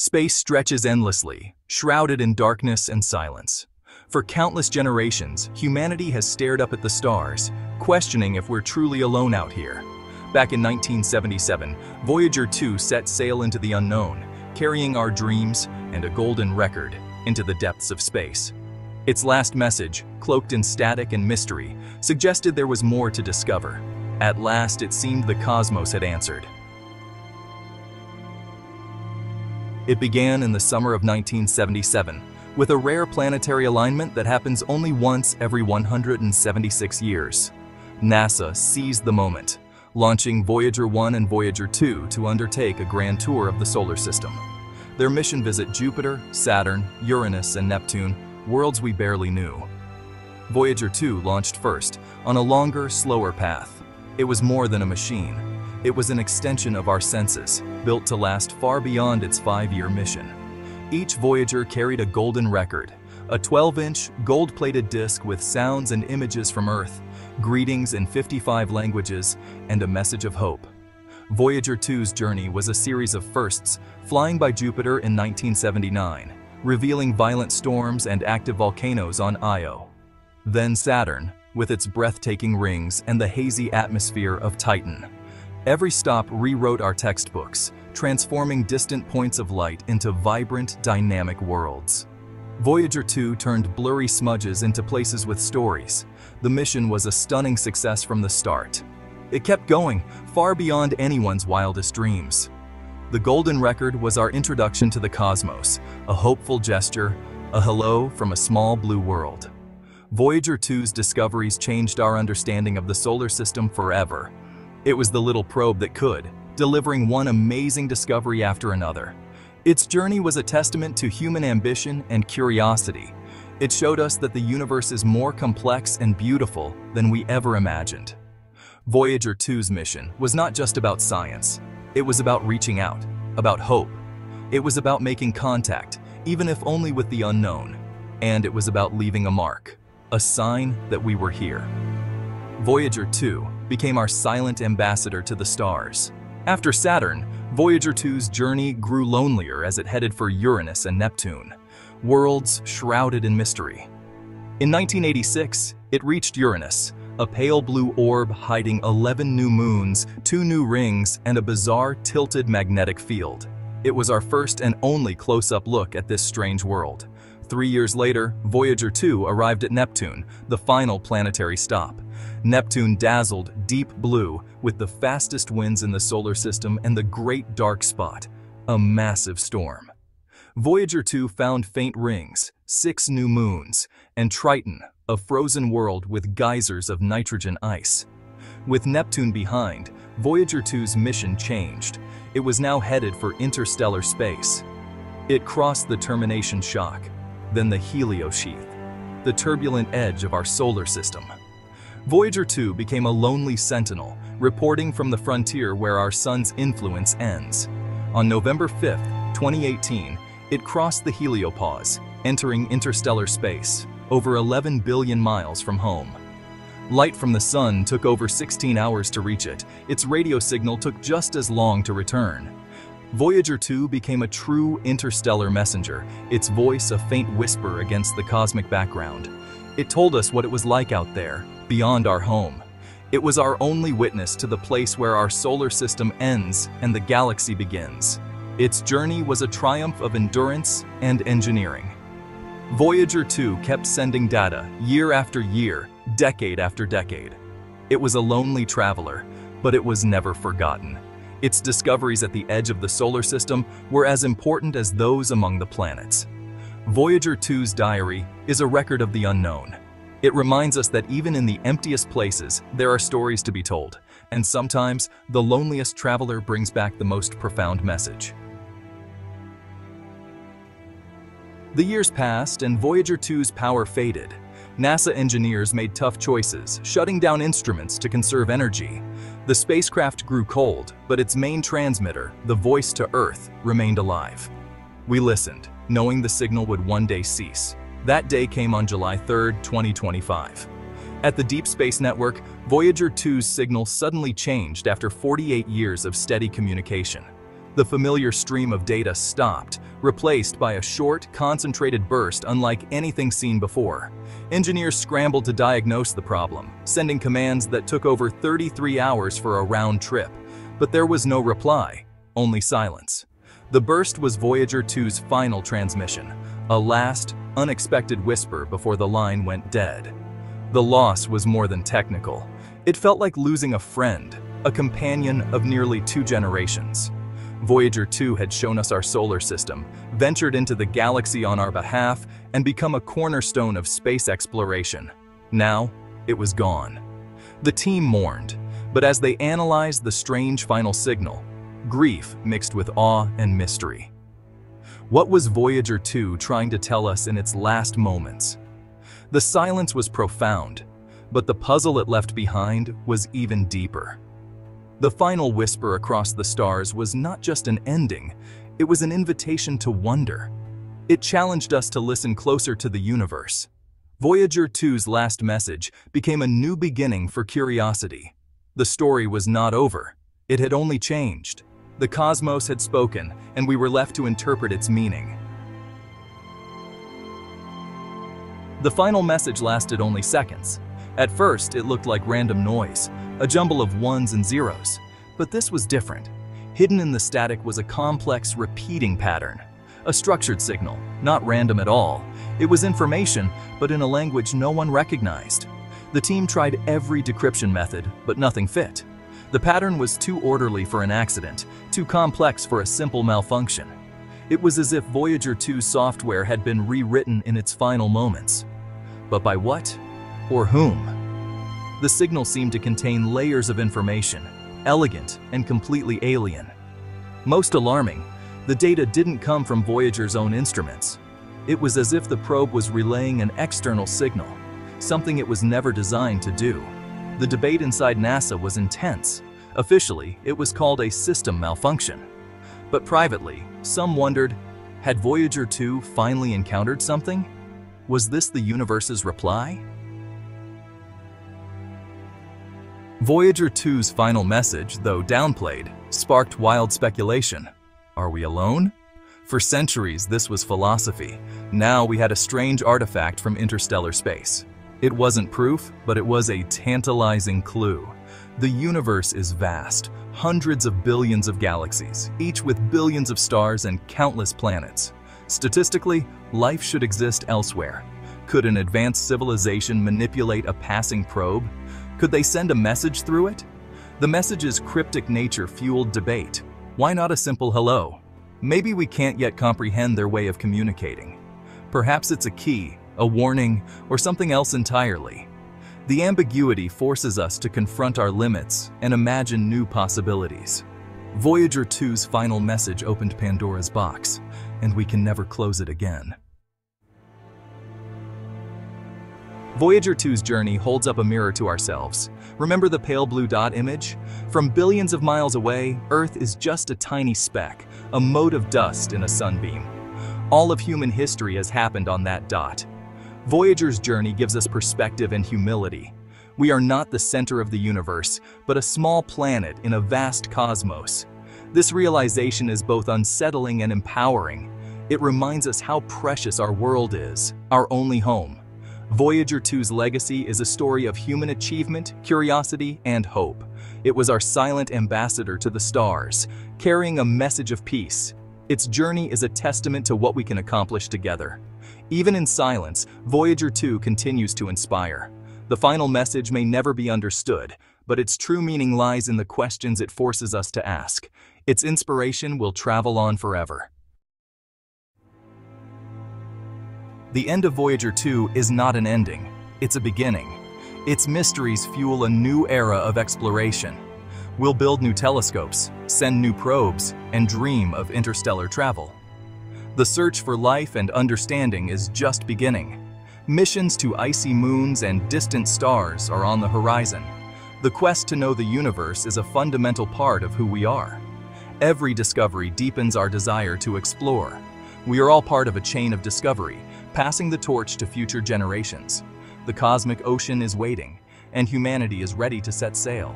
Space stretches endlessly, shrouded in darkness and silence. For countless generations, humanity has stared up at the stars, questioning if we're truly alone out here. Back in 1977, Voyager 2 set sail into the unknown, carrying our dreams and a golden record into the depths of space. Its last message, cloaked in static and mystery, suggested there was more to discover. At last, it seemed the cosmos had answered. It began in the summer of 1977, with a rare planetary alignment that happens only once every 176 years. NASA seized the moment, launching Voyager 1 and Voyager 2 to undertake a grand tour of the solar system. Their mission visit Jupiter, Saturn, Uranus, and Neptune, worlds we barely knew. Voyager 2 launched first, on a longer, slower path. It was more than a machine. It was an extension of our senses, built to last far beyond its 5-year mission. Each Voyager carried a golden record, a 12-inch, gold-plated disc with sounds and images from Earth, greetings in 55 languages, and a message of hope. Voyager 2's journey was a series of firsts, flying by Jupiter in 1979, revealing violent storms and active volcanoes on Io. Then Saturn, with its breathtaking rings and the hazy atmosphere of Titan. Every stop rewrote our textbooks, transforming distant points of light into vibrant, dynamic worlds. Voyager 2 turned blurry smudges into places with stories. The mission was a stunning success from the start. It kept going, far beyond anyone's wildest dreams. The golden record was our introduction to the cosmos, a hopeful gesture, a hello from a small blue world. Voyager 2's discoveries changed our understanding of the solar system forever. It was the little probe that could, delivering one amazing discovery after another. Its journey was a testament to human ambition and curiosity. It showed us that the universe is more complex and beautiful than we ever imagined. Voyager 2's mission was not just about science. It was about reaching out, about hope. It was about making contact, even if only with the unknown. And it was about leaving a mark, a sign that we were here. Voyager 2 became our silent ambassador to the stars. After Saturn, Voyager 2's journey grew lonelier as it headed for Uranus and Neptune, worlds shrouded in mystery. In 1986, it reached Uranus, a pale blue orb hiding 11 new moons, 2 new rings, and a bizarre tilted magnetic field. It was our first and only close-up look at this strange world. 3 years later, Voyager 2 arrived at Neptune, the final planetary stop. Neptune dazzled deep blue with the fastest winds in the solar system and the great dark spot, a massive storm. Voyager 2 found faint rings, 6 new moons, and Triton, a frozen world with geysers of nitrogen ice. With Neptune behind, Voyager 2's mission changed. It was now headed for interstellar space. It crossed the termination shock, then the heliosheath, the turbulent edge of our solar system. Voyager 2 became a lonely sentinel, reporting from the frontier where our sun's influence ends. On November 5, 2018, it crossed the heliopause, entering interstellar space, over 11 billion miles from home. Light from the sun took over 16 hours to reach it. Its radio signal took just as long to return. Voyager 2 became a true interstellar messenger, its voice a faint whisper against the cosmic background. It told us what it was like out there, beyond our home. It was our only witness to the place where our solar system ends and the galaxy begins. Its journey was a triumph of endurance and engineering. Voyager 2 kept sending data, year after year, decade after decade. It was a lonely traveler, but it was never forgotten. Its discoveries at the edge of the solar system were as important as those among the planets. Voyager 2's diary is a record of the unknown. It reminds us that even in the emptiest places, there are stories to be told, and sometimes the loneliest traveler brings back the most profound message. The years passed and Voyager 2's power faded. NASA engineers made tough choices, shutting down instruments to conserve energy. The spacecraft grew cold, but its main transmitter, the voice to Earth, remained alive. We listened, knowing the signal would one day cease. That day came on July 3, 2025. At the Deep Space Network, Voyager 2's signal suddenly changed after 48 years of steady communication. The familiar stream of data stopped, replaced by a short, concentrated burst unlike anything seen before. Engineers scrambled to diagnose the problem, sending commands that took over 33 hours for a round trip. But there was no reply, only silence. The burst was Voyager 2's final transmission, a last, unexpected whisper before the line went dead. The loss was more than technical. It felt like losing a friend, a companion of nearly 2 generations. Voyager 2 had shown us our solar system, ventured into the galaxy on our behalf, and become a cornerstone of space exploration. Now, it was gone. The team mourned, but as they analyzed the strange final signal, grief mixed with awe and mystery. What was Voyager 2 trying to tell us in its last moments? The silence was profound, but the puzzle it left behind was even deeper. The final whisper across the stars was not just an ending, it was an invitation to wonder. It challenged us to listen closer to the universe. Voyager 2's last message became a new beginning for curiosity. The story was not over, it had only changed. The cosmos had spoken, and we were left to interpret its meaning. The final message lasted only seconds. At first, it looked like random noise, a jumble of ones and zeros. But this was different. Hidden in the static was a complex repeating pattern. A structured signal, not random at all. It was information, but in a language no one recognized. The team tried every decryption method, but nothing fit. The pattern was too orderly for an accident, too complex for a simple malfunction. It was as if Voyager 2's software had been rewritten in its final moments. But by what? Or whom? The signal seemed to contain layers of information, elegant and completely alien. Most alarming, the data didn't come from Voyager's own instruments. It was as if the probe was relaying an external signal, something it was never designed to do. The debate inside NASA was intense. Officially, it was called a system malfunction. But privately, some wondered, had Voyager 2 finally encountered something? Was this the universe's reply? Voyager 2's final message, though downplayed, sparked wild speculation. Are we alone? For centuries, this was philosophy. Now we had a strange artifact from interstellar space. It wasn't proof, but it was a tantalizing clue. The universe is vast, hundreds of billions of galaxies, each with billions of stars and countless planets. Statistically, life should exist elsewhere. Could an advanced civilization manipulate a passing probe? Could they send a message through it? The message's cryptic nature fueled debate. Why not a simple hello? Maybe we can't yet comprehend their way of communicating. Perhaps it's a key, a warning, or something else entirely. The ambiguity forces us to confront our limits and imagine new possibilities. Voyager 2's final message opened Pandora's box, and we can never close it again. Voyager 2's journey holds up a mirror to ourselves. Remember the pale blue dot image? From billions of miles away, Earth is just a tiny speck, a mote of dust in a sunbeam. All of human history has happened on that dot. Voyager's journey gives us perspective and humility. We are not the center of the universe, but a small planet in a vast cosmos. This realization is both unsettling and empowering. It reminds us how precious our world is, our only home. Voyager 2's legacy is a story of human achievement, curiosity, and hope. It was our silent ambassador to the stars, carrying a message of peace. Its journey is a testament to what we can accomplish together. Even in silence, Voyager 2 continues to inspire. The final message may never be understood, but its true meaning lies in the questions it forces us to ask. Its inspiration will travel on forever. The end of Voyager 2 is not an ending, it's a beginning. Its mysteries fuel a new era of exploration. We'll build new telescopes, send new probes, and dream of interstellar travel. The search for life and understanding is just beginning. Missions to icy moons and distant stars are on the horizon. The quest to know the universe is a fundamental part of who we are. Every discovery deepens our desire to explore. We are all part of a chain of discovery, passing the torch to future generations. The cosmic ocean is waiting, and humanity is ready to set sail.